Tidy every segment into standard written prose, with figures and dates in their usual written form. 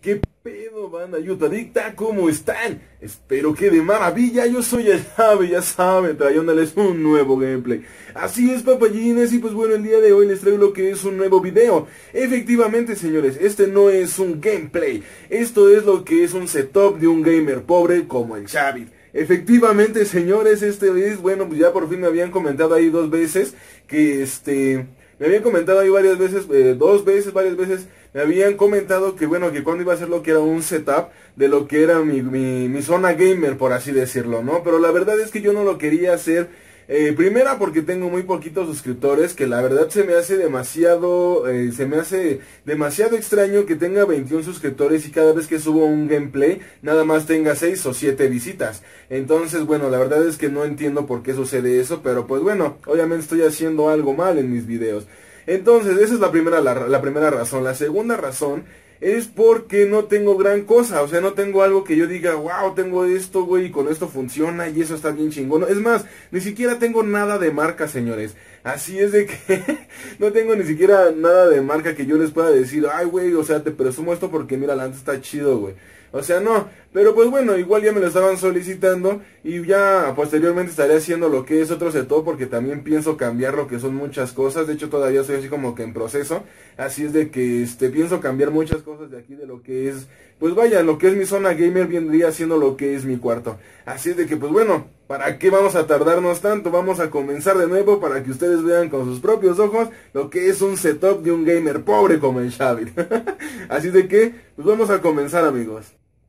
¿Qué pedo, banda Yutadicta? ¿Cómo están? Espero que de maravilla. Yo soy el Shavit, ya saben, trayéndoles un nuevo gameplay. Así es, papayines, y pues bueno, el día de hoy les traigo lo que es un nuevo video. Efectivamente, señores, este no es un gameplay. Esto es lo que es un setup de un gamer pobre como el Shavit. Efectivamente, señores, bueno, pues ya por fin me habían comentado ahí varias veces me habían comentado que bueno, que cuando iba a hacer lo que era un setup de lo que era mi zona gamer, por así decirlo, ¿no? Pero la verdad es que yo no lo quería hacer, primera porque tengo muy poquitos suscriptores, que la verdad se me hace demasiado extraño que tenga 21 suscriptores y cada vez que subo un gameplay nada más tenga 6 o 7 visitas. Entonces bueno, la verdad es que no entiendo por qué sucede eso, pero pues bueno, obviamente estoy haciendo algo mal en mis videos. Entonces esa es la primera razón. La segunda razón es porque no tengo gran cosa, o sea, no tengo algo que yo diga, wow, tengo esto, güey, y con esto funciona, y eso está bien chingón. Es más, ni siquiera tengo nada de marca, señores. Así es de que no tengo ni siquiera nada de marca que yo les pueda decir, ay, güey, o sea, te presumo esto porque mira, la neta está chido, güey. O sea, no, pero pues bueno, igual ya me lo estaban solicitando y ya posteriormente estaré haciendo lo que es otro setup, porque también pienso cambiar lo que son muchas cosas. De hecho, todavía soy así como que en proceso, así es de que pienso cambiar muchas cosas de aquí, de lo que es, pues vaya, lo que es mi zona gamer vendría siendo lo que es mi cuarto. Así es de que pues bueno, ¿para qué vamos a tardarnos tanto? Vamos a comenzar de nuevo para que ustedes vean con sus propios ojos lo que es un setup de un gamer pobre como el Shavit. Así de que pues vamos a comenzar, amigos.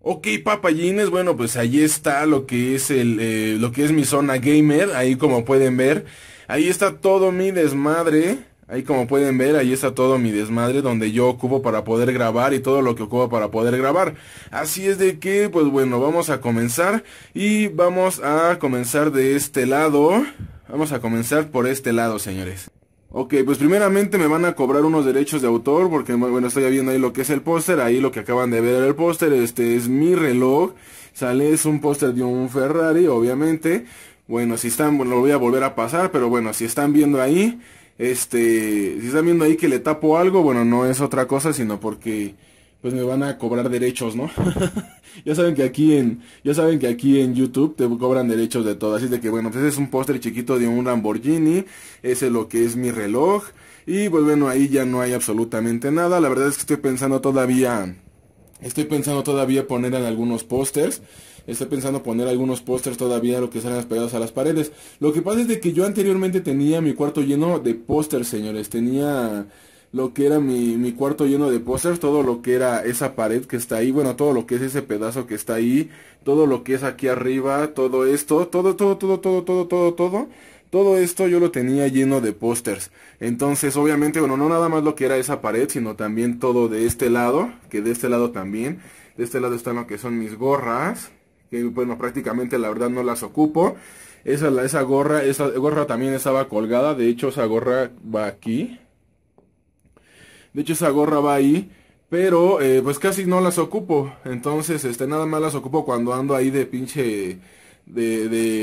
Ok, papayines, bueno, pues ahí está lo que es mi zona gamer. Ahí como pueden ver, ahí está todo mi desmadre. Ahí como pueden ver, ahí está todo mi desmadre donde yo ocupo para poder grabar y todo lo que ocupo para poder grabar. Así es de que, pues bueno, vamos a comenzar. Y vamos a comenzar de este lado. Vamos a comenzar por este lado, señores. Ok, pues primeramente me van a cobrar unos derechos de autor, porque bueno, estoy viendo ahí lo que es el póster. Ahí lo que acaban de ver el póster, este es mi reloj. Sale, es un póster de un Ferrari, obviamente. Bueno, si están, bueno, lo voy a volver a pasar, pero bueno, si están viendo ahí, si están viendo ahí que le tapo algo, bueno, no es otra cosa, sino porque pues me van a cobrar derechos, ¿no? ya saben que aquí en YouTube te cobran derechos de todo. Así de que bueno, pues ese es un póster chiquito de un Lamborghini. Ese es lo que es mi reloj. Y pues bueno, ahí ya no hay absolutamente nada. La verdad es que estoy pensando todavía poner en algunos pósters. Estoy pensando poner algunos pósters todavía, lo que serán pegados a las paredes. Lo que pasa es de que yo anteriormente tenía mi cuarto lleno de pósters, señores. Tenía lo que era mi cuarto lleno de pósters, todo lo que era esa pared que está ahí, bueno, todo lo que es ese pedazo que está ahí, todo lo que es aquí arriba, todo esto, todo esto yo lo tenía lleno de pósters. Entonces, obviamente, bueno, no nada más lo que era esa pared, sino también todo de este lado, que de este lado también, de este lado están lo que son mis gorras, que bueno, prácticamente la verdad no las ocupo. Esa gorra también estaba colgada, de hecho esa gorra va aquí. De hecho esa gorra va ahí, pero pues casi no las ocupo. Entonces nada más las ocupo cuando ando ahí de pinche,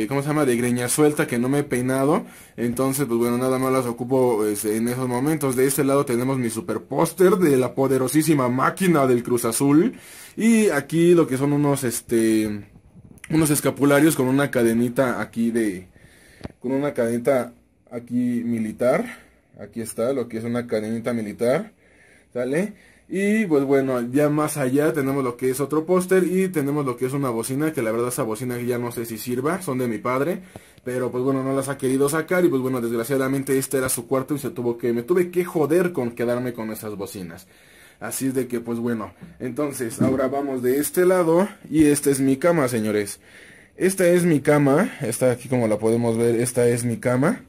¿cómo se llama? De greña suelta, que no me he peinado. Entonces pues bueno, nada más las ocupo en esos momentos. De este lado tenemos mi super póster de la poderosísima máquina del Cruz Azul. Y aquí lo que son unos escapularios con una cadenita aquí militar. Aquí está lo que es una cadenita militar. ¿Sale? Y pues bueno, ya más allá tenemos lo que es otro póster y tenemos lo que es una bocina, que la verdad esa bocina ya no sé si sirva, son de mi padre, pero pues bueno, no las ha querido sacar y pues bueno, desgraciadamente este era su cuarto y me tuve que joder con quedarme con esas bocinas. Así es de que pues bueno, entonces ahora vamos de este lado y esta es mi cama, señores. Esta es mi cama, está aquí como la podemos ver, esta es mi cama.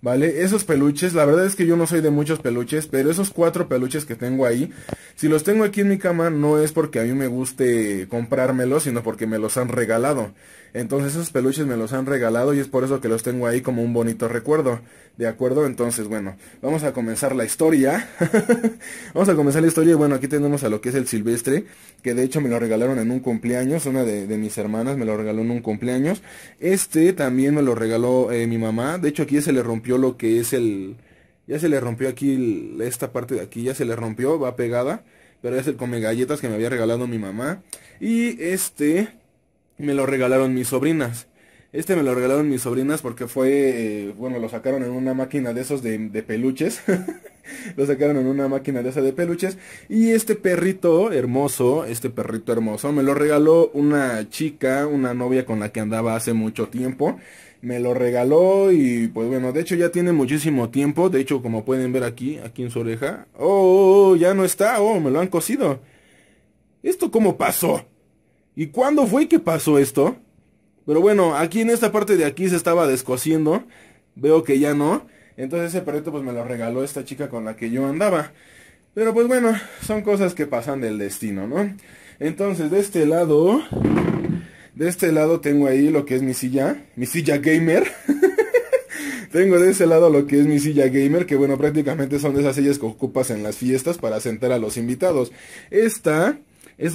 Vale, esos peluches, la verdad es que yo no soy de muchos peluches, pero esos 4 peluches que tengo ahí, si los tengo aquí en mi cama, no es porque a mí me guste comprármelos, sino porque me los han regalado. Entonces esos peluches me los han regalado y es por eso que los tengo ahí como un bonito recuerdo, ¿de acuerdo? Entonces, bueno, vamos a comenzar la historia. Vamos a comenzar la historia y bueno, aquí tenemos a lo que es el Silvestre, que de hecho me lo regalaron en un cumpleaños, una de mis hermanas me lo regaló en un cumpleaños. Este también me lo regaló mi mamá, de hecho aquí se le rompió lo que es ya se le rompió aquí esta parte de aquí, ya se le rompió, va pegada, pero es el come galletas que me había regalado mi mamá. Y este me lo regalaron mis sobrinas. Este me lo regalaron mis sobrinas porque fue, bueno, lo sacaron en una máquina de esos de peluches. Lo sacaron en una máquina de esa de peluches. Y este perrito hermoso, me lo regaló una chica, una novia con la que andaba hace mucho tiempo. Me lo regaló y pues bueno, de hecho ya tiene muchísimo tiempo. De hecho, como pueden ver aquí, aquí en su oreja. Oh, ya no está, oh, me lo han cosido. ¿Esto cómo pasó? ¿Y cuándo fue que pasó esto? Pero bueno, aquí en esta parte de aquí se estaba descosiendo. Veo que ya no. Entonces ese perrito pues me lo regaló esta chica con la que yo andaba. Pero pues bueno, son cosas que pasan del destino, ¿no? Entonces de este lado tengo ahí lo que es mi silla gamer. Tengo de ese lado lo que es mi silla gamer, que bueno, prácticamente son de esas sillas que ocupas en las fiestas para sentar a los invitados. Esta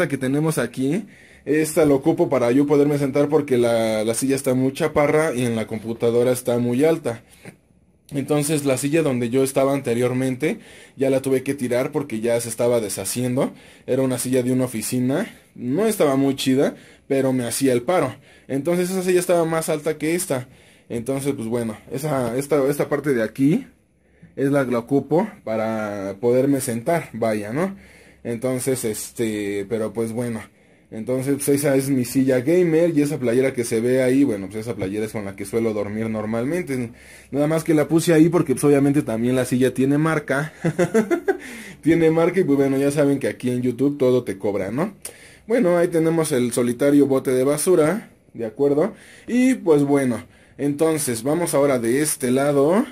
que tenemos aquí, esta lo ocupo para yo poderme sentar porque la silla está muy chaparra y en la computadora está muy alta. Entonces la silla donde yo estaba anteriormente ya la tuve que tirar porque ya se estaba deshaciendo. Era una silla de una oficina, no estaba muy chida, pero me hacía el paro. Entonces esa silla estaba más alta que esta. Entonces pues bueno, esta parte de aquí es la que la ocupo para poderme sentar, vaya, ¿no? Entonces pero pues bueno, entonces pues esa es mi silla gamer. Y esa playera que se ve ahí, bueno, pues esa playera es con la que suelo dormir normalmente. Nada más que la puse ahí porque pues obviamente también la silla tiene marca. Tiene marca y pues bueno, ya saben que aquí en YouTube todo te cobra, ¿no? Bueno, ahí tenemos el solitario bote de basura, ¿de acuerdo? Y pues bueno, entonces vamos ahora de este lado.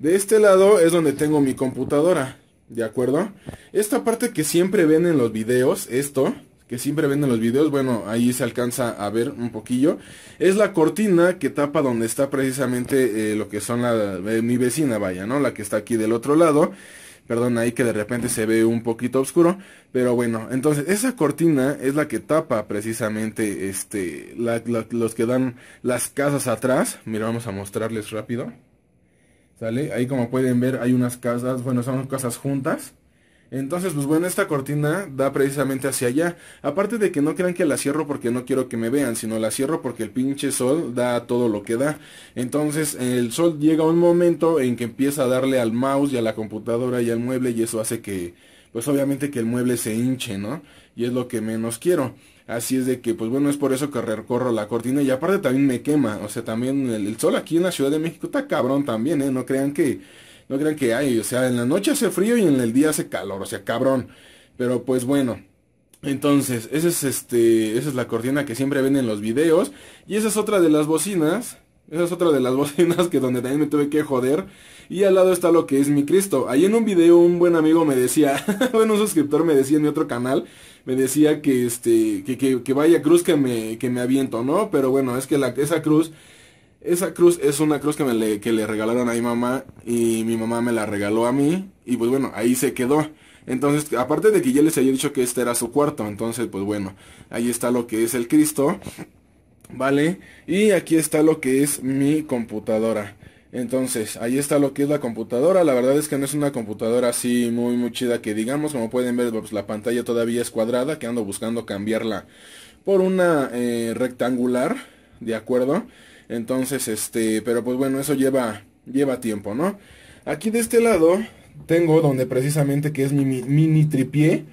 De este lado es donde tengo mi computadora, ¿de acuerdo? Esta parte que siempre ven en los videos, esto que siempre ven en los videos, bueno, ahí se alcanza a ver un poquillo. Es la cortina que tapa donde está precisamente lo que son mi vecina, vaya, ¿no? La que está aquí del otro lado. Perdón, ahí que de repente se ve un poquito oscuro. Pero bueno, entonces esa cortina es la que tapa precisamente los que dan las casas atrás. Mira, vamos a mostrarles rápido. ¿Sale? Ahí como pueden ver hay unas casas, bueno, son casas juntas. Entonces, pues bueno, esta cortina da precisamente hacia allá. Aparte de que no crean que la cierro porque no quiero que me vean, sino la cierro porque el pinche sol da todo lo que da. Entonces, el sol llega a un momento en que empieza a darle al mouse y a la computadora y al mueble, y eso hace que, pues obviamente que el mueble se hinche, ¿no? Y es lo que menos quiero. Así es de que, pues bueno, es por eso que recorro la cortina. Y aparte también me quema, o sea, también el sol aquí en la Ciudad de México está cabrón también, ¿eh? No crean que hay, o sea, en la noche hace frío y en el día hace calor, o sea, cabrón. Pero pues bueno, entonces, esa es la cortina que siempre ven en los videos. Y esa es otra de las bocinas. Esa es otra de las bocinas que donde también me tuve que joder. Y al lado está lo que es mi Cristo. Ahí en un video un buen amigo me decía, bueno, un suscriptor me decía en mi otro canal, me decía que que vaya cruz que me aviento, ¿no? Pero bueno, es que esa cruz es una cruz que le regalaron a mi mamá, y mi mamá me la regaló a mí, y pues bueno, ahí se quedó. Entonces, aparte de que ya les había dicho que este era su cuarto, entonces pues bueno, ahí está lo que es el Cristo, ¿vale? Y aquí está lo que es mi computadora. Entonces, ahí está lo que es la computadora. La verdad es que no es una computadora así muy muy chida que digamos. Como pueden ver, pues la pantalla todavía es cuadrada, que ando buscando cambiarla por una rectangular, ¿de acuerdo? Entonces, pero pues bueno, eso lleva tiempo, ¿no? Aquí de este lado tengo donde precisamente que es mi mini tripié,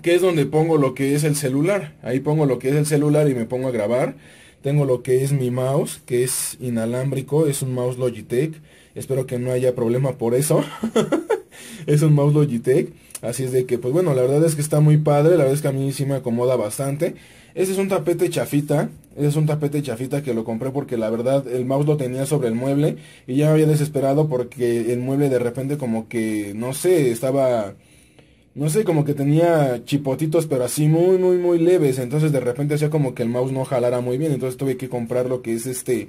que es donde pongo lo que es el celular. Ahí pongo lo que es el celular y me pongo a grabar. Tengo lo que es mi mouse, que es inalámbrico, es un mouse Logitech. Espero que no haya problema por eso. Es un mouse Logitech. Así es de que, pues bueno, la verdad es que está muy padre. La verdad es que a mí sí me acomoda bastante. Ese es un tapete chafita. Ese es un tapete chafita que lo compré porque la verdad el mouse lo tenía sobre el mueble y ya me había desesperado porque el mueble de repente como que, no sé, estaba, no sé, como que tenía chipotitos pero así muy muy muy leves. Entonces de repente hacía como que el mouse no jalara muy bien. Entonces tuve que comprar lo que es este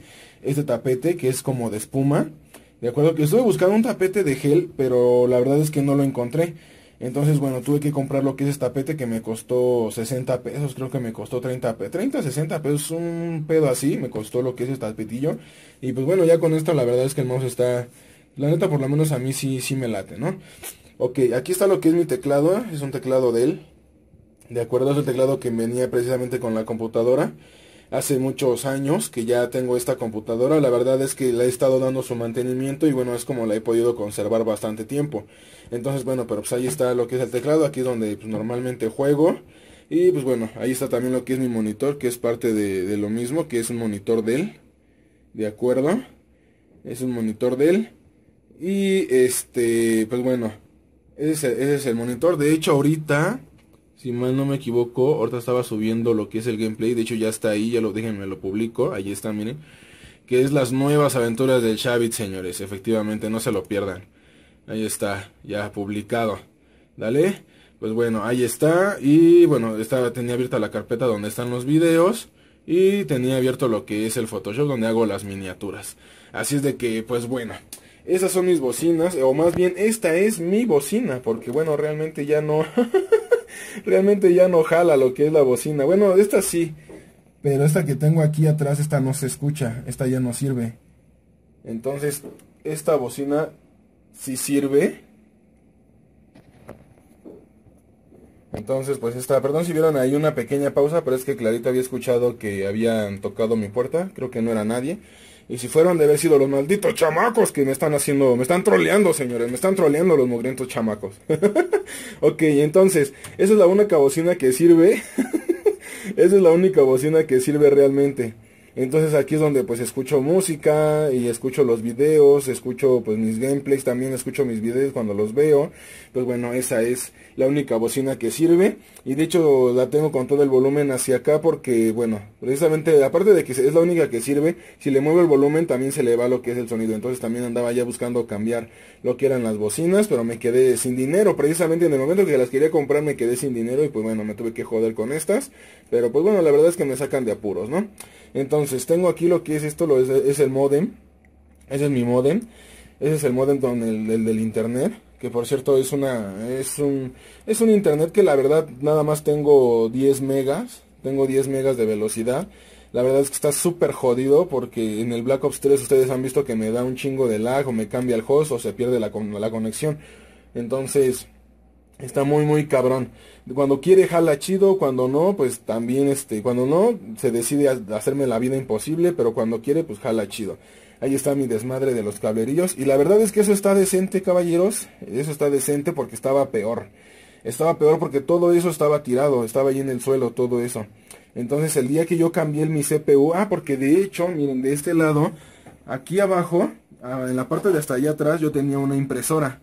tapete que es como de espuma, ¿de acuerdo? Que estuve buscando un tapete de gel pero la verdad es que no lo encontré. Entonces, bueno, tuve que comprar lo que es este tapete que me costó 60 pesos, creo que me costó 60 pesos, un pedo así, me costó lo que es este tapetillo. Y pues bueno, ya con esto la verdad es que el mouse está, la neta por lo menos a mí sí me late, ¿no? Ok, aquí está lo que es mi teclado. Es un teclado Dell. De acuerdo, es el teclado que venía precisamente con la computadora. Hace muchos años que ya tengo esta computadora. La verdad es que la he estado dando su mantenimiento y bueno, es como la he podido conservar bastante tiempo. Entonces bueno, pero pues ahí está lo que es el teclado. Aquí es donde pues, normalmente juego. Y pues bueno, ahí está también lo que es mi monitor, que es parte de lo mismo, que es un monitor Dell. De acuerdo, es un monitor Dell. Y pues bueno, ese es el monitor. De hecho ahorita, si mal no me equivoco, ahorita estaba subiendo lo que es el gameplay. De hecho ya está ahí, ya lo, déjenme lo publico. Ahí está, miren. Que es las nuevas aventuras del Shavit, señores. Efectivamente, no se lo pierdan. Ahí está, ya publicado. Dale. Pues bueno, ahí está. Y bueno, tenía abierta la carpeta donde están los videos. Y tenía abierto lo que es el Photoshop donde hago las miniaturas. Así es de que, pues bueno. Esas son mis bocinas. O más bien, esta es mi bocina. Porque bueno, realmente ya no... Realmente ya no jala lo que es la bocina. Bueno, esta sí. Pero esta que tengo aquí atrás, esta no se escucha. Esta ya no sirve. Entonces, esta bocina sí sirve. Entonces, pues esta... Perdón si vieron ahí una pequeña pausa, pero es que clarito había escuchado que habían tocado mi puerta. Creo que no era nadie. Y si fueron de haber sido los malditos chamacos que me están haciendo... Me están troleando, señores. Me están troleando los mugrientos chamacos. Ok, entonces, esa es la única bocina que sirve. Esa es la única bocina que sirve realmente. Entonces aquí es donde pues escucho música y escucho los videos, escucho pues mis gameplays, también escucho mis videos cuando los veo. Pues bueno, esa es la única bocina que sirve y de hecho la tengo con todo el volumen hacia acá porque bueno, precisamente aparte de que es la única que sirve, si le muevo el volumen también se le va lo que es el sonido. Entonces también andaba ya buscando cambiar lo que eran las bocinas, pero me quedé sin dinero. Precisamente en el momento que las quería comprar me quedé sin dinero y pues bueno, me tuve que joder con estas. Pero pues bueno, la verdad es que me sacan de apuros, ¿no? Entonces tengo aquí lo que es esto, es el modem. Ese es mi modem. Ese es el modem con el del internet. Que por cierto es un internet que la verdad nada más tengo 10 megas. Tengo 10 megas de velocidad. La verdad es que está súper jodido porque en el Black Ops 3 ustedes han visto que me da un chingo de lag. O me cambia el host o se pierde la conexión. Entonces... Está muy muy cabrón. Cuando quiere jala chido, cuando no, pues también cuando no, se decide a hacerme la vida imposible, pero cuando quiere, pues jala chido. Ahí está mi desmadre de los cablerillos. Y la verdad es que eso está decente, caballeros. Eso está decente porque estaba peor. Estaba peor porque todo eso estaba tirado, estaba ahí en el suelo, todo eso. Entonces el día que yo cambié mi CPU, porque de hecho, miren, de este lado, aquí abajo, en la parte de hasta allá atrás, yo tenía una impresora.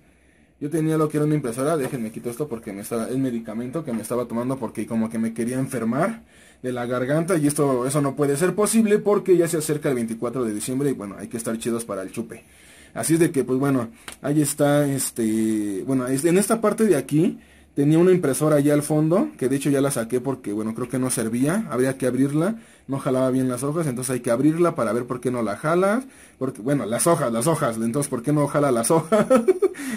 Yo tenía lo que era una impresora, déjenme quito esto porque es medicamento que me estaba tomando porque como que me quería enfermar de la garganta y eso no puede ser posible porque ya se acerca el 24 de diciembre y bueno, hay que estar chidos para el chupe. Así es de que pues bueno, ahí está bueno, en esta parte de aquí tenía una impresora allá al fondo, que de hecho ya la saqué porque bueno, creo que no servía, habría que abrirla, no jalaba bien las hojas, entonces hay que abrirla para ver por qué no la jalas, porque bueno, las hojas, entonces por qué no jala las hojas,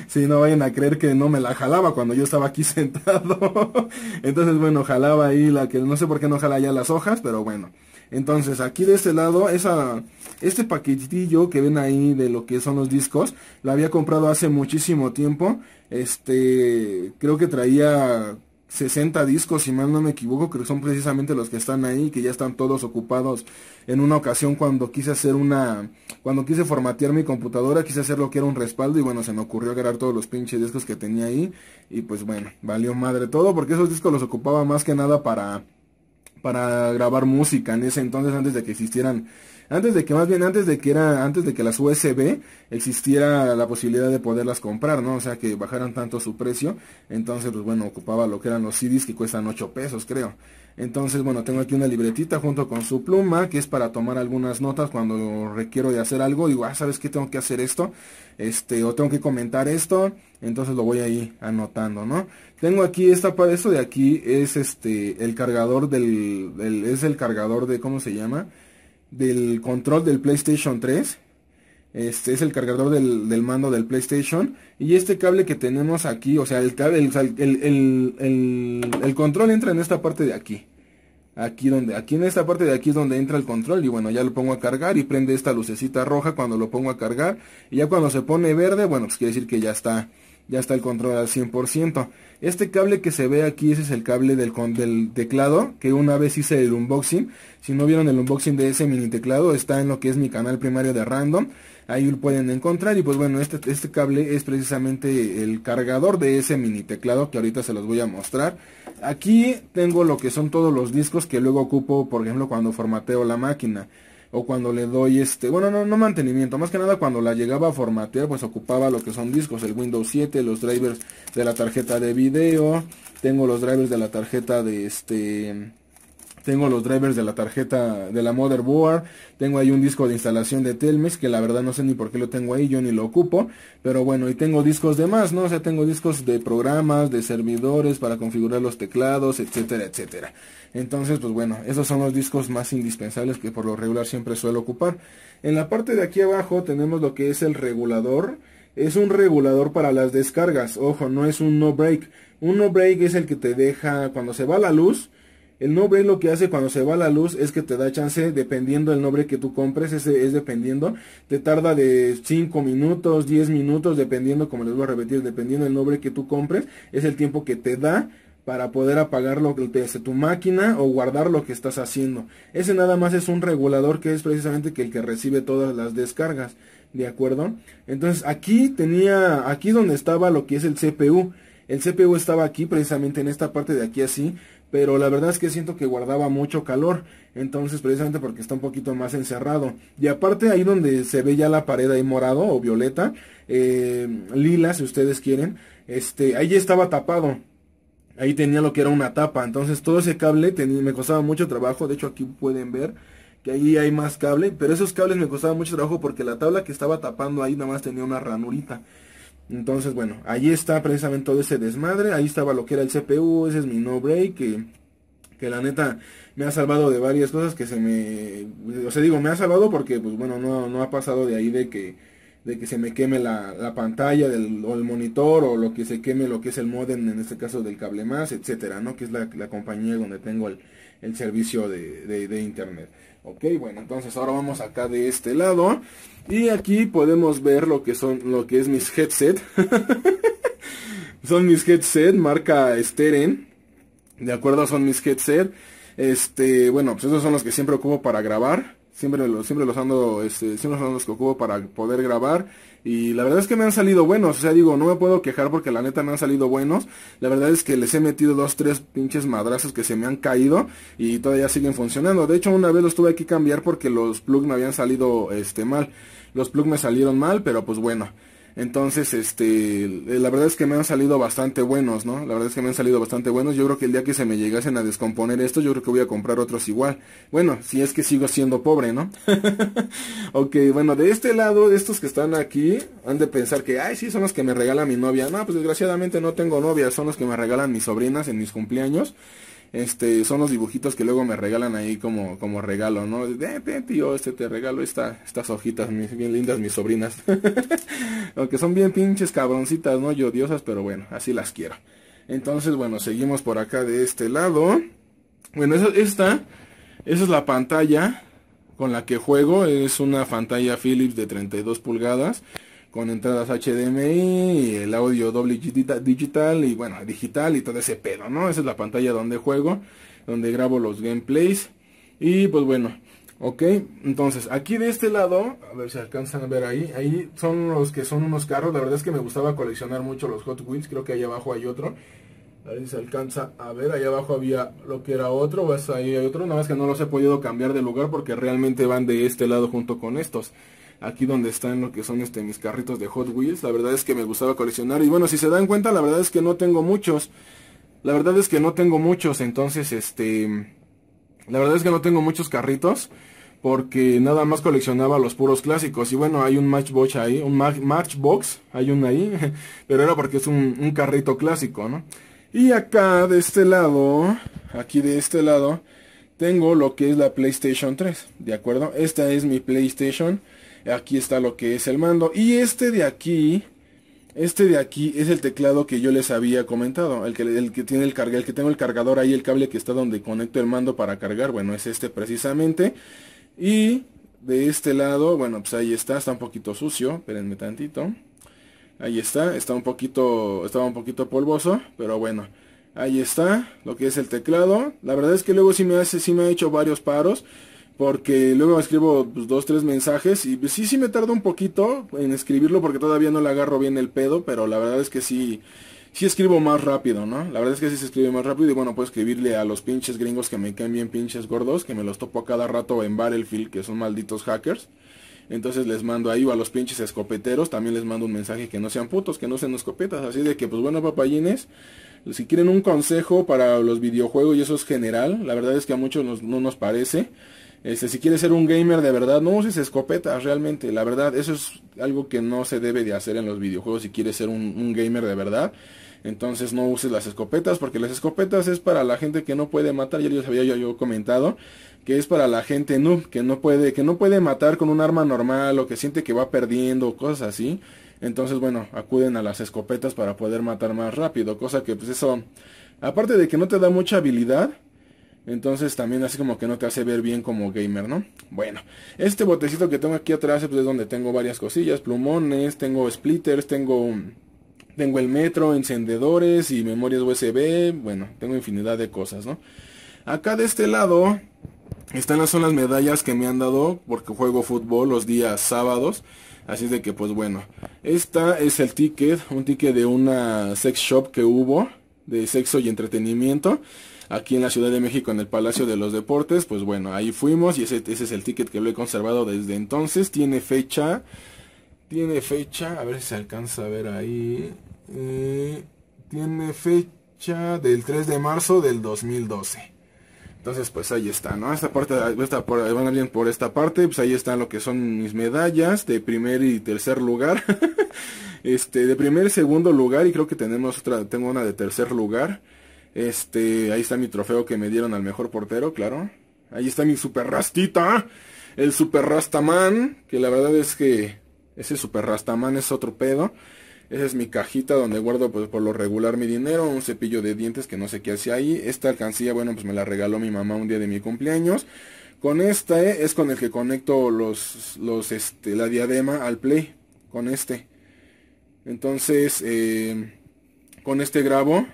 si no vayan a creer que no me la jalaba cuando yo estaba aquí sentado, entonces bueno, jalaba ahí la que no sé por qué no jala ya las hojas, pero bueno, entonces aquí de este lado, este paquetillo que ven ahí de lo que son los discos, lo había comprado hace muchísimo tiempo, creo que traía 60 discos, si mal no me equivoco, creo que son precisamente los que están ahí, que ya están todos ocupados. En una ocasión cuando quise formatear mi computadora, quise hacer lo que era un respaldo y bueno, se me ocurrió agarrar todos los pinches discos que tenía ahí y pues bueno, valió madre todo porque esos discos los ocupaba más que nada para grabar música en ese entonces, antes de que existieran, antes de que las USB existiera la posibilidad de poderlas comprar, ¿no? O sea, que bajaran tanto su precio, entonces, pues bueno, ocupaba lo que eran los CDs que cuestan 8 pesos, creo. Entonces, bueno, tengo aquí una libretita junto con su pluma, que es para tomar algunas notas cuando requiero de hacer algo, digo, ¿sabes qué? Tengo que hacer esto, o tengo que comentar esto, entonces lo voy ahí anotando, ¿no? Tengo aquí esto de aquí es el cargador es el cargador de, ¿cómo se llama? Del control del PlayStation 3. Este es el cargador del mando del PlayStation. Y este cable que tenemos aquí, o sea, el control entra en esta parte de aquí. Aquí en esta parte de aquí es donde entra el control. Y bueno, ya lo pongo a cargar y prende esta lucecita roja cuando lo pongo a cargar. Y ya cuando se pone verde, bueno, pues quiere decir que ya está ya está el control al 100%. Este cable que se ve aquí, ese es el cable del teclado, que una vez hice el unboxing. Si no vieron el unboxing de ese mini teclado, está en lo que es mi canal primario de Random, ahí lo pueden encontrar. Y pues bueno, este cable es precisamente el cargador de ese mini teclado, que ahorita se los voy a mostrar. Aquí tengo lo que son todos los discos que luego ocupo, por ejemplo, cuando formateo la máquina, o cuando le doy bueno, no mantenimiento, más que nada cuando la llegaba a formatear, pues ocupaba lo que son discos, el Windows 7, los drivers de la tarjeta de video, tengo los drivers de la tarjeta de tengo los drivers de la tarjeta de la motherboard, tengo ahí un disco de instalación de Telmex, que la verdad no sé ni por qué lo tengo ahí, yo ni lo ocupo, pero bueno, y tengo discos de más, ¿no? O sea, tengo discos de programas, de servidores, para configurar los teclados, etcétera, etcétera. Entonces, pues bueno, esos son los discos más indispensables que por lo regular siempre suelo ocupar. En la parte de aquí abajo tenemos lo que es el regulador. Es un regulador para las descargas, ojo, no es un no break. Un no break es el que te deja cuando se va la luz. El no break lo que hace cuando se va la luz es que te da chance, dependiendo del no break que tú compres, ese es dependiendo, te tarda de 5 minutos, 10 minutos, dependiendo, como les voy a repetir, dependiendo del no break que tú compres, es el tiempo que te da para poder apagar lo que te hace tu máquina o guardar lo que estás haciendo. Ese nada más es un regulador que es precisamente el que recibe todas las descargas, ¿de acuerdo? Entonces aquí donde estaba lo que es el CPU. El CPU estaba aquí, precisamente en esta parte de aquí así, pero la verdad es que siento que guardaba mucho calor, entonces precisamente porque está un poquito más encerrado. Y aparte ahí donde se ve ya la pared ahí morado o violeta, lila si ustedes quieren, ahí estaba tapado. Ahí tenía lo que era una tapa, entonces todo ese cable me costaba mucho trabajo. De hecho aquí pueden ver que ahí hay más cable, pero esos cables me costaba mucho trabajo porque la tabla que estaba tapando ahí nada más tenía una ranurita. Entonces bueno, ahí está precisamente todo ese desmadre. Ahí estaba lo que era el CPU, ese es mi no break, que la neta me ha salvado de varias cosas que me ha salvado porque pues bueno, no ha pasado de ahí de que se me queme la pantalla o el monitor, o lo que se queme lo que es el modem, en este caso del cable más, etcétera, ¿no? Que es la compañía donde tengo el servicio de internet. Ok, bueno, entonces ahora vamos acá de este lado y aquí podemos ver lo que es mis headset. Son mis headset marca Steren, de acuerdo, son mis headset. Bueno, pues esos son los que siempre ocupo para grabar. Siempre son los que ocupo para poder grabar. Y la verdad es que me han salido buenos. O sea, digo, no me puedo quejar porque la neta me han salido buenos. La verdad es que les he metido 2, 3 pinches madrazos que se me han caído y todavía siguen funcionando. De hecho, una vez los tuve que cambiar porque los plugs me habían salido mal. Los plugs me salieron mal, pero pues bueno. Entonces, la verdad es que me han salido bastante buenos, ¿no? La verdad es que me han salido bastante buenos. Yo creo que el día que se me llegasen a descomponer esto, yo creo que voy a comprar otros igual. Bueno, si es que sigo siendo pobre, ¿no? Ok, bueno, de este lado, de estos que están aquí, han de pensar que, ay, sí, son los que me regala mi novia. No, pues desgraciadamente no tengo novia, son los que me regalan mis sobrinas en mis cumpleaños. Son los dibujitos que luego me regalan ahí como regalo, ¿no? Tío, te regalo estas hojitas, bien lindas, mis sobrinas. Aunque son bien pinches cabroncitas, ¿no? Y odiosas, pero bueno, así las quiero. Entonces, bueno, seguimos por acá de este lado. Bueno, esa es la pantalla con la que juego. Es una pantalla Philips de 32 pulgadas. Con entradas HDMI, el audio doble digital y bueno, digital y todo ese pedo, ¿no? Esa es la pantalla donde juego, donde grabo los gameplays. Y pues bueno, ok, entonces aquí de este lado, a ver si alcanzan a ver ahí son los que son unos carros. La verdad es que me gustaba coleccionar mucho los Hot Wheels, creo que ahí abajo hay otro. A ver si se alcanza a ver, allá abajo había lo que era otro, pues ahí hay otro, nada más que no los he podido cambiar de lugar porque realmente van de este lado junto con estos. Aquí donde están lo que son mis carritos de Hot Wheels, la verdad es que me gustaba coleccionar. Y bueno, si se dan cuenta, la verdad es que no tengo muchos. La verdad es que no tengo muchos, entonces la verdad es que no tengo muchos carritos, porque nada más coleccionaba los puros clásicos. Y bueno, hay un Matchbox ahí, hay un ahí, pero era porque es un carrito clásico, ¿no? Y acá de este lado, aquí de este lado, tengo lo que es la PlayStation 3, ¿de acuerdo? Esta es mi PlayStation, aquí está lo que es el mando. Y este de aquí es el teclado que yo les había comentado, el que tiene el que tengo el cargador ahí, el cable que está donde conecto el mando para cargar, bueno, es este precisamente. Y de este lado, bueno, pues ahí está un poquito sucio, espérenme tantito. Ahí está, estaba un poquito polvoso, pero bueno. Ahí está, lo que es el teclado. La verdad es que luego sí me ha hecho varios paros, porque luego escribo pues, 2-3 mensajes y pues, sí me tarda un poquito en escribirlo porque todavía no le agarro bien el pedo, pero la verdad es que sí escribo más rápido, ¿no? La verdad es que sí se escribe más rápido y bueno, puedo escribirle a los pinches gringos que me caen bien pinches gordos, que me los topo a cada rato en Battlefield, que son malditos hackers. Entonces les mando ahí, o a los pinches escopeteros, también les mando un mensaje que no sean putos, que no sean escopetas. Así de que, pues bueno, papayines, si quieren un consejo para los videojuegos, y eso es general, la verdad es que a muchos no nos parece. Si quieres ser un gamer de verdad, no uses escopetas realmente, la verdad, eso es algo que no se debe de hacer en los videojuegos si quieres ser un gamer de verdad. Entonces no uses las escopetas, porque las escopetas es para la gente que no puede matar. Ya les había yo comentado que es para la gente noob, que no puede matar con un arma normal, o que siente que va perdiendo, o cosas así. Entonces bueno, acuden a las escopetas para poder matar más rápido, cosa que pues eso, aparte de que no te da mucha habilidad, entonces también así como que no te hace ver bien como gamer, ¿no? Bueno, este botecito que tengo aquí atrás pues es donde tengo varias cosillas, plumones, tengo splitters, tengo el metro, encendedores y memorias USB, bueno, tengo infinidad de cosas, ¿no? Acá de este lado son las medallas que me han dado porque juego fútbol los días sábados, así de que pues bueno, esta es el ticket, un ticket de una sex shop que hubo, de sexo y entretenimiento, aquí en la Ciudad de México, en el Palacio de los Deportes. Pues bueno, ahí fuimos y ese es el ticket que lo he conservado desde entonces. Tiene fecha, a ver si se alcanza a ver ahí, tiene fecha del 3 de marzo del 2012, entonces pues ahí está, ¿no? Van bien por esta parte, pues ahí están lo que son mis medallas de primer y tercer lugar, de primer y segundo lugar, y creo que tengo una de tercer lugar. Ahí está mi trofeo que me dieron al mejor portero, claro. Ahí está mi super rastita, el super rastaman, que la verdad es que ese super rastaman es otro pedo. Esa es mi cajita donde guardo pues por lo regular mi dinero, un cepillo de dientes que no sé qué hacía ahí. Esta alcancía, bueno, pues me la regaló mi mamá un día de mi cumpleaños. Con esta es con el que conecto la diadema al Play, con este. Entonces, con este grabo.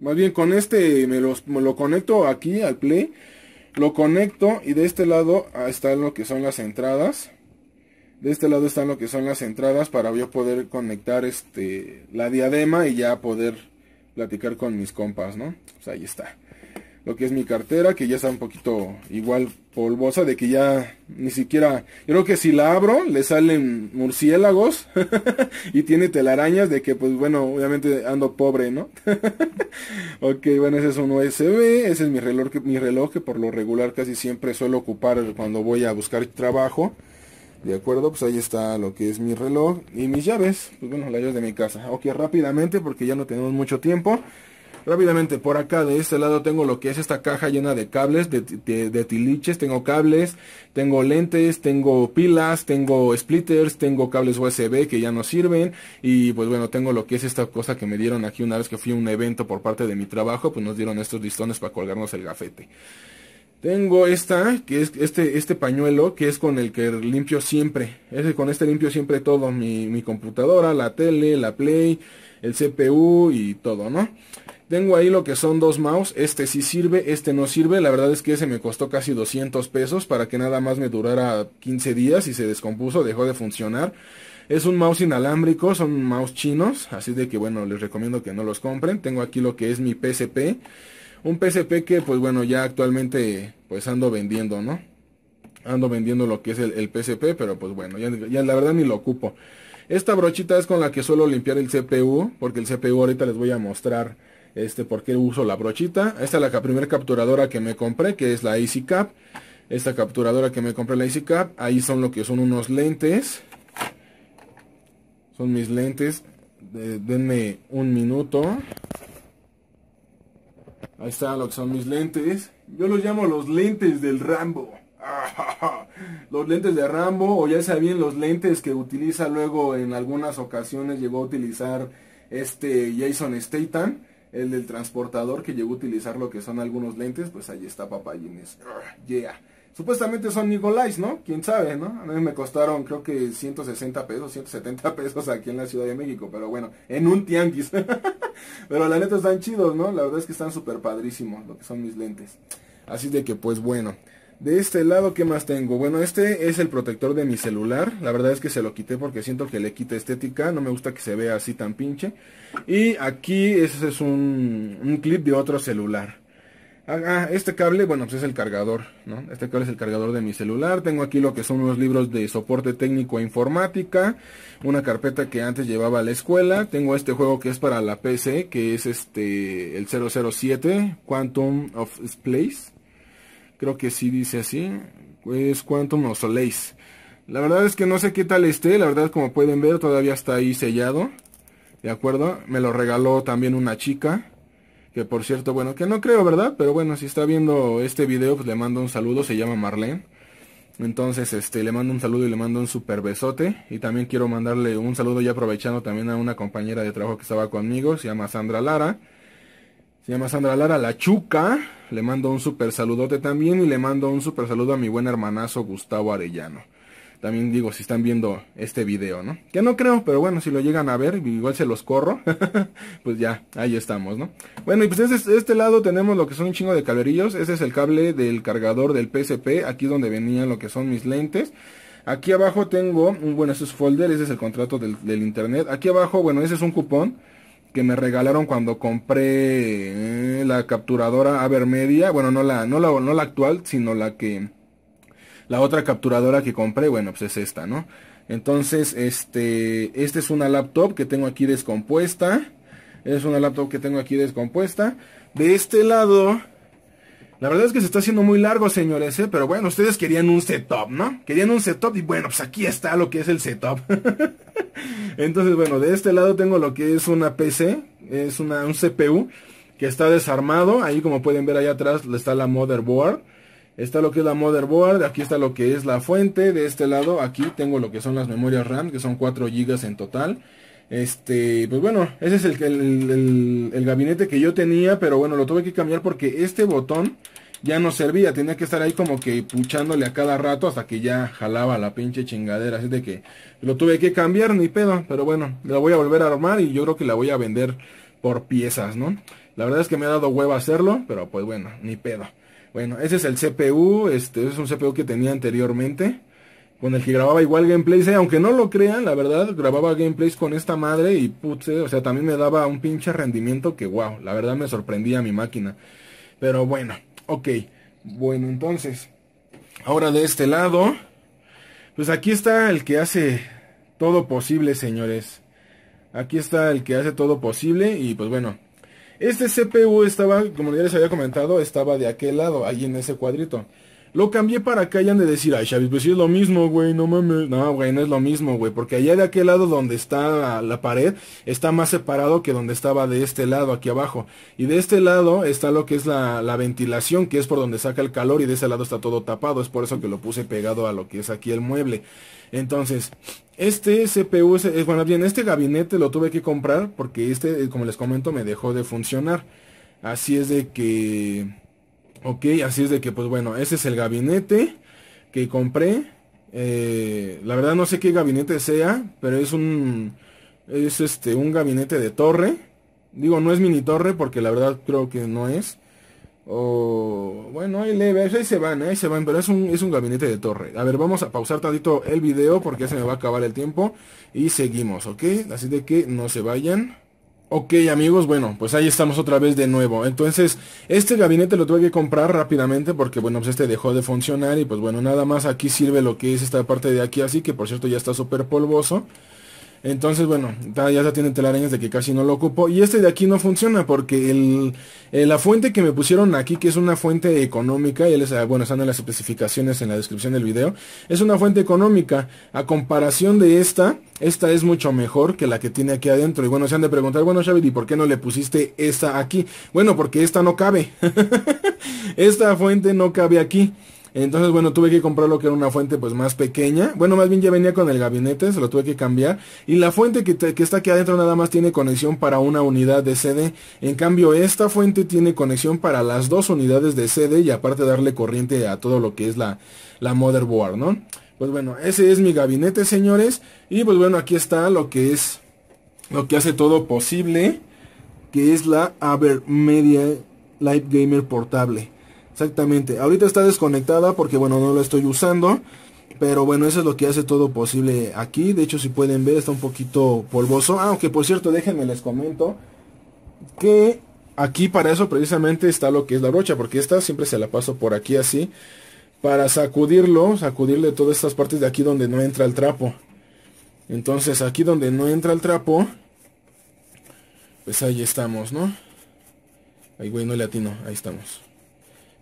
Más bien con este me lo conecto aquí al Play. Lo conecto y de este lado están lo que son las entradas. De este lado están lo que son las entradas para yo poder conectar la diadema y ya poder platicar con mis compas, ¿no? Pues ahí está. Lo que es mi cartera, que ya está un poquito igual polvosa, de que ya ni siquiera... Yo creo que si la abro, le salen murciélagos y tiene telarañas, de que pues bueno, obviamente ando pobre, ¿no? Ok, bueno, ese es un USB, ese es mi reloj que por lo regular casi siempre suelo ocupar cuando voy a buscar trabajo. De acuerdo, pues ahí está lo que es mi reloj y mis llaves, pues bueno, las llaves de mi casa. Ok, rápidamente, porque ya no tenemos mucho tiempo. Rápidamente, por acá de este lado tengo lo que es esta caja llena de cables, de tiliches. Tengo cables, tengo lentes, tengo pilas, tengo splitters, tengo cables USB que ya no sirven. Y pues bueno, tengo lo que es esta cosa que me dieron aquí una vez que fui a un evento por parte de mi trabajo. Pues nos dieron estos listones para colgarnos el gafete. Tengo esta, que es este pañuelo, que es con el que limpio siempre. Con este limpio siempre todo, mi computadora, la tele, la Play, el CPU y todo, ¿no? Tengo ahí lo que son dos mouse, este sí sirve, este no sirve. La verdad es que ese me costó casi 200 pesos para que nada más me durara 15 días y se descompuso, dejó de funcionar. Es un mouse inalámbrico, son mouse chinos, así de que bueno, les recomiendo que no los compren. Tengo aquí lo que es mi PSP. Un PSP que pues bueno, ya actualmente pues ando vendiendo, ¿no? Ando vendiendo lo que es el PSP, pero pues bueno, ya la verdad ni lo ocupo. Esta brochita es con la que suelo limpiar el CPU, porque el CPU ahorita les voy a mostrar por qué uso la brochita. Esta es la primera capturadora que me compré, que es la EasyCap. Esta capturadora que me compré, la EasyCap, ahí son lo que son unos lentes. Son mis lentes, denme un minuto. Ahí está lo que son mis lentes. Yo los llamo los lentes del Rambo. Los lentes de Rambo, o ya sabían, los lentes que utiliza luego en algunas ocasiones. Llegó a utilizar Jason Statham, el del transportador, que llegó a utilizar lo que son algunos lentes. Pues ahí está, papayines. Yeah. Supuestamente son Nicolás, ¿no? Quién sabe, ¿no? A mí me costaron creo que 160 pesos, 170 pesos aquí en la Ciudad de México. Pero bueno, en un tianguis. Pero la neta están chidos, ¿no? La verdad es que están súper padrísimos lo que son mis lentes. Así de que pues bueno. De este lado, ¿qué más tengo? Bueno, este es el protector de mi celular. La verdad es que se lo quité porque siento que le quita estética. No me gusta que se vea así tan pinche. Y aquí ese es un clip de otro celular. Ah, este cable, bueno, pues es el cargador, ¿no? Este cable es el cargador de mi celular. Tengo aquí lo que son unos libros de soporte técnico e informática. Una carpeta que antes llevaba a la escuela. Tengo este juego que es para la PC, que es el 007, Quantum of Solace. Creo que sí dice así. Es Quantum of Solace. La verdad es que no sé qué tal esté. La verdad, como pueden ver, todavía está ahí sellado. ¿De acuerdo? Me lo regaló también una chica. Que por cierto, bueno, que no creo, ¿verdad? Pero bueno, si está viendo este video, pues le mando un saludo. Se llama Marlene. Entonces, le mando un saludo y le mando un super besote. Y también quiero mandarle un saludo ya aprovechando también a una compañera de trabajo que estaba conmigo. Se llama Sandra Lara. Se llama Sandra Lara, la Chuca. Le mando un super saludote también. Y le mando un super saludo a mi buen hermanazo Gustavo Arellano. También digo, si están viendo este video, ¿no? Que no creo, pero bueno, si lo llegan a ver, igual se los corro. Pues ya, ahí estamos, ¿no? Bueno, y pues de este lado tenemos lo que son un chingo de cablerillos. Ese es el cable del cargador del PSP. Aquí donde venían lo que son mis lentes. Aquí abajo tengo, bueno, ese es folder. Ese es el contrato del internet. Aquí abajo, bueno, ese es un cupón que me regalaron cuando compré la capturadora AVerMedia. Bueno, no la actual, sino la que... La otra capturadora que compré, bueno, pues es esta, ¿no? Entonces, este es una laptop que tengo aquí descompuesta. Es una laptop que tengo aquí descompuesta. De este lado, la verdad es que se está haciendo muy largo, señores, ¿eh? Pero bueno, ustedes querían un setup, ¿no? Querían un setup y bueno, pues aquí está lo que es el setup. Entonces, bueno, de este lado tengo lo que es una PC. Es un CPU que está desarmado. Ahí, como pueden ver, allá atrás está la motherboard. Está lo que es la motherboard, aquí está lo que es la fuente, de este lado aquí tengo lo que son las memorias RAM, que son 4 GB en total. Pues bueno, ese es el gabinete que yo tenía, pero bueno, lo tuve que cambiar porque este botón ya no servía, tenía que estar ahí como que puchándole a cada rato hasta que ya jalaba la pinche chingadera, así de que lo tuve que cambiar, ni pedo, pero bueno, la voy a volver a armar y yo creo que la voy a vender por piezas, ¿no? La verdad es que me ha dado hueva hacerlo, pero pues bueno, ni pedo. Bueno, ese es el CPU, es un CPU que tenía anteriormente, con el que grababa igual gameplays, aunque no lo crean, la verdad, grababa gameplays con esta madre y putz, o sea, también me daba un pinche rendimiento que wow, la verdad me sorprendía mi máquina, pero bueno, ok, bueno, entonces, ahora de este lado, pues aquí está el que hace todo posible, señores, aquí está el que hace todo posible y pues bueno. Este CPU estaba, como ya les había comentado, estaba de aquel lado, ahí en ese cuadrito. Lo cambié para que hayan de decir, ay, Shavit, pues sí es lo mismo, güey, no mames. No, güey, no es lo mismo, güey, porque allá de aquel lado donde está la pared, está más separado que donde estaba de este lado, aquí abajo. Y de este lado está lo que es la ventilación, que es por donde saca el calor, y de ese lado está todo tapado, es por eso que lo puse pegado a lo que es aquí el mueble. Entonces... Este CPU, bueno bien, este gabinete lo tuve que comprar porque como les comento, me dejó de funcionar. Así es de que, ok, así es de que pues bueno, ese es el gabinete que compré. La verdad no sé qué gabinete sea, pero es un gabinete de torre. Digo, no es mini torre porque la verdad creo que no es. O bueno, ahí se van, pero es un gabinete de torre. A ver, vamos a pausar tantito el video porque ya se me va a acabar el tiempo y seguimos, ¿ok? Así de que no se vayan. Ok, amigos, bueno, pues ahí estamos otra vez de nuevo. Entonces, este gabinete lo tuve que comprar rápidamente porque, bueno, pues dejó de funcionar y pues bueno, nada más aquí sirve lo que es esta parte de aquí, así que por cierto ya está súper polvoso. Entonces, bueno, ya tienen telarañas de que casi no lo ocupo. Y este de aquí no funciona porque la fuente que me pusieron aquí, que es una fuente económica, bueno, están en las especificaciones en la descripción del video. Es una fuente económica. A comparación de esta es mucho mejor que la que tiene aquí adentro. Y bueno, se han de preguntar, bueno, Shavit, ¿y por qué no le pusiste esta aquí? Bueno, porque esta no cabe. Esta fuente no cabe aquí. Entonces, bueno, tuve que comprar lo que era una fuente pues más pequeña. Bueno, más bien ya venía con el gabinete, se lo tuve que cambiar. Y la fuente que está aquí adentro nada más tiene conexión para una unidad de CD. En cambio, esta fuente tiene conexión para las dos unidades de CD y aparte darle corriente a todo lo que es la motherboard, ¿no? Pues bueno, ese es mi gabinete, señores. Y pues bueno, aquí está lo que es, lo que hace todo posible, que es la AVerMedia Live Gamer Portable. Exactamente, ahorita está desconectada porque bueno, no la estoy usando, pero bueno, eso es lo que hace todo posible aquí. De hecho, si pueden ver, está un poquito polvoso. Aunque por cierto, déjenme les comento que aquí para eso precisamente está lo que es la brocha, porque esta siempre se la paso por aquí así, para sacudirle todas estas partes de aquí donde no entra el trapo. Entonces aquí donde no entra el trapo, pues ahí estamos, ¿no? Ahí, güey, no le atino, ahí estamos.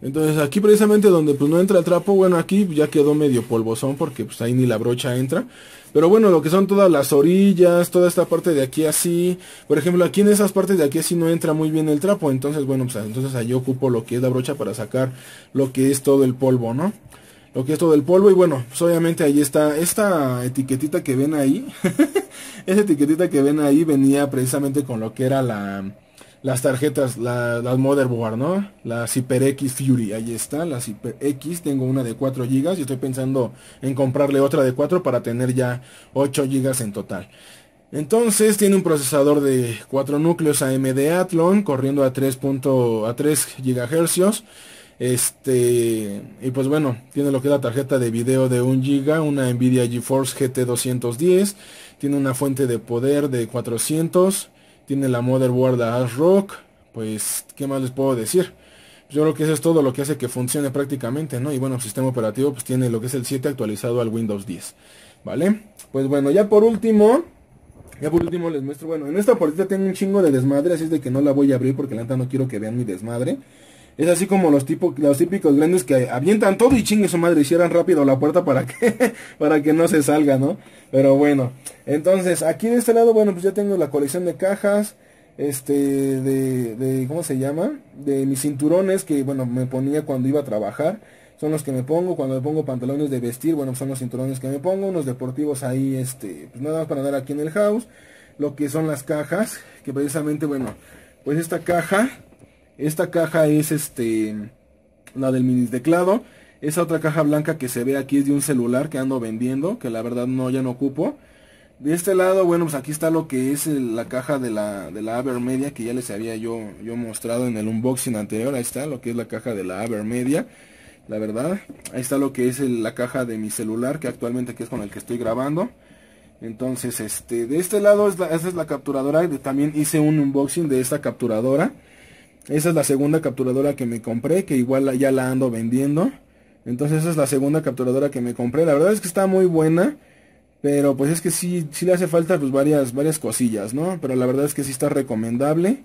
Entonces aquí precisamente donde pues no entra el trapo, bueno, aquí ya quedó medio polvosón porque pues ahí ni la brocha entra. Pero bueno, lo que son todas las orillas, toda esta parte de aquí así, por ejemplo, aquí en esas partes de aquí así no entra muy bien el trapo. Entonces bueno, pues entonces ahí ocupo lo que es la brocha para sacar lo que es todo el polvo, ¿no? Lo que es todo el polvo. Y bueno, pues obviamente ahí está esta etiquetita que ven ahí. Esa etiquetita que ven ahí venía precisamente con lo que era las tarjetas, las motherboard, ¿no? Las HyperX Fury, ahí está, las HyperX. Tengo una de 4 GB y estoy pensando en comprarle otra de 4 para tener ya 8 GB en total. Entonces tiene un procesador de 4 núcleos AMD Athlon corriendo a 3 GHz. Y pues bueno, tiene lo que es la tarjeta de video de 1 GB, una NVIDIA GeForce GT210, tiene una fuente de poder de 400, tiene la motherboard de ASRock. Pues, ¿qué más les puedo decir? Yo creo que eso es todo lo que hace que funcione prácticamente, ¿no? Y bueno, el sistema operativo pues tiene lo que es el 7 actualizado al Windows 10, ¿vale? Pues bueno, ya por último les muestro, bueno, en esta puertita tengo un chingo de desmadre, así es de que no la voy a abrir porque la neta no quiero que vean mi desmadre. Es así como los típicos grandes que avientan todo y chingue su madre, hicieran rápido la puerta para que no se salga, ¿no? Pero bueno, entonces aquí de este lado, bueno, pues ya tengo la colección de cajas, ¿cómo se llama? De mis cinturones que, bueno, me ponía cuando iba a trabajar. Son los que me pongo cuando me pongo pantalones de vestir, bueno, son los cinturones que me pongo, unos deportivos ahí, pues nada más para andar aquí en el house. Lo que son las cajas, que precisamente, bueno, pues esta caja es la del mini teclado. Esa otra caja blanca que se ve aquí es de un celular que ando vendiendo, que la verdad no, ya no ocupo. De este lado, bueno, pues aquí está lo que es la caja de la AVerMedia, que ya les había yo mostrado en el unboxing anterior. Ahí está lo que es la caja de la AVerMedia, la verdad. Ahí está lo que es la caja de mi celular, que actualmente aquí es con el que estoy grabando. Entonces, de este lado, esta es la capturadora. También hice un unboxing de esta capturadora. Esa es la segunda capturadora que me compré, que igual ya la ando vendiendo. Entonces esa es la segunda capturadora que me compré. La verdad es que está muy buena, pero pues es que sí le hace falta pues varias cosillas, ¿no? Pero la verdad es que sí está recomendable.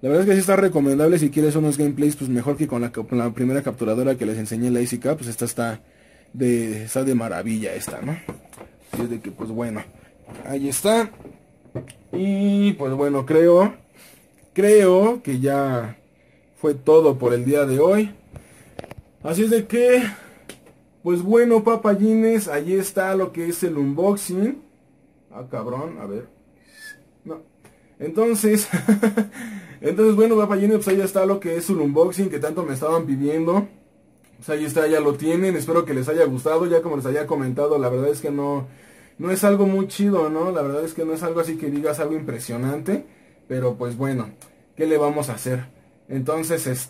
La verdad es que sí está recomendable. Si quieres unos gameplays, pues mejor que con la primera capturadora que les enseñé en la ACK. Pues esta está de maravilla esta, ¿no? Así es de que pues bueno, ahí está. Y pues bueno, creo que ya fue todo por el día de hoy. Así es de que, pues bueno, papayines, allí está lo que es el unboxing. Ah, cabrón, a ver. No. Entonces bueno, papayines, pues ahí está lo que es el unboxing que tanto me estaban pidiendo. Pues ahí está, ya lo tienen. Espero que les haya gustado. Ya como les había comentado, la verdad es que no es algo muy chido, ¿no? La verdad es que no es algo así que digas algo impresionante. Pero pues bueno, ¿qué le vamos a hacer? Entonces,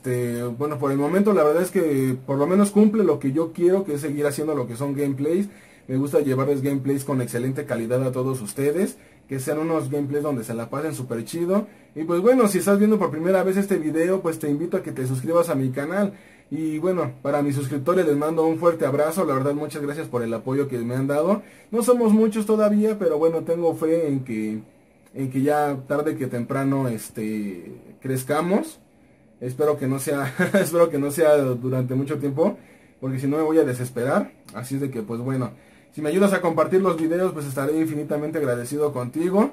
bueno, por el momento la verdad es que por lo menos cumple lo que yo quiero, que es seguir haciendo lo que son gameplays. Me gusta llevarles gameplays con excelente calidad a todos ustedes, que sean unos gameplays donde se la pasen súper chido. Y pues bueno, si estás viendo por primera vez este video, pues te invito a que te suscribas a mi canal. Y bueno, para mis suscriptores les mando un fuerte abrazo, la verdad muchas gracias por el apoyo que me han dado. No somos muchos todavía, pero bueno, tengo fe en que ya tarde que temprano crezcamos. Espero que no sea espero que no sea durante mucho tiempo, porque si no me voy a desesperar. Así es de que pues bueno, si me ayudas a compartir los videos, pues estaré infinitamente agradecido contigo.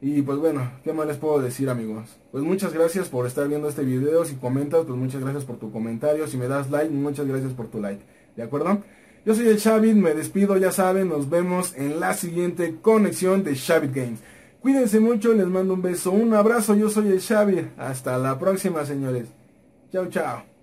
Y pues bueno, ¿qué más les puedo decir, amigos? Pues muchas gracias por estar viendo este video. Si comentas, pues muchas gracias por tu comentario. Si me das like, muchas gracias por tu like. ¿de acuerdo? Yo soy el Shavit, me despido, ya saben, nos vemos en la siguiente conexión de Shavit Games. Cuídense mucho, les mando un beso, un abrazo, yo soy el Shavit. Hasta la próxima, señores. Chao, chao.